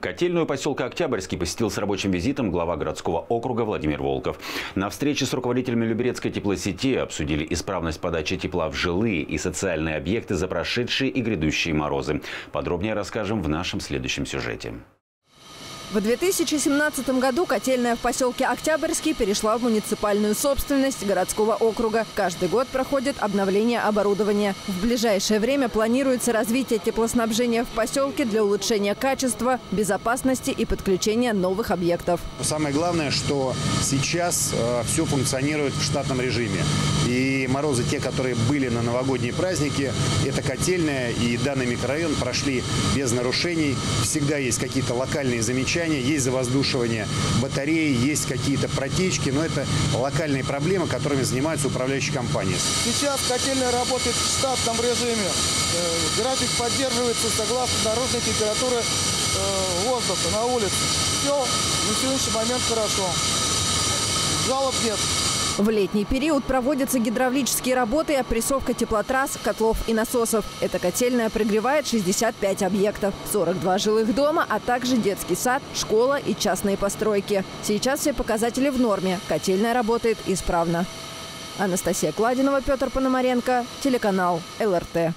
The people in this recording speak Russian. Котельную поселка Октябрьский посетил с рабочим визитом глава городского округа Владимир Волков. На встрече с руководителями Люберецкой теплосети обсудили исправность подачи тепла в жилые и социальные объекты за прошедшие и грядущие морозы. Подробнее расскажем в нашем следующем сюжете. В 2017 году котельная в поселке Октябрьский перешла в муниципальную собственность городского округа. Каждый год проходит обновление оборудования. В ближайшее время планируется развитие теплоснабжения в поселке для улучшения качества, безопасности и подключения новых объектов. Самое главное, что сейчас все функционирует в штатном режиме. И морозы, те, которые были на новогодние праздники, эта котельная и данный микрорайон прошли без нарушений. Всегда есть какие-то локальные замечания. Есть завоздушивание батареи, есть какие-то протечки, но это локальные проблемы, которыми занимаются управляющие компании. Сейчас котельная работает в штатном режиме. График поддерживается согласно наружной температуре воздуха на улице. Все на сегодняшний момент хорошо. Жалоб нет. В летний период проводятся гидравлические работы и опрессовка теплотрасс, котлов и насосов. Эта котельная прогревает 65 объектов, 42 жилых дома, а также детский сад, школа и частные постройки. Сейчас все показатели в норме. Котельная работает исправно. Анастасия Кладинова, Петр Пономаренко, телеканал ЛРТ.